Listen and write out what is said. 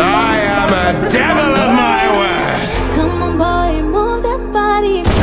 I am a devil of my word. Come on, boy, move that body.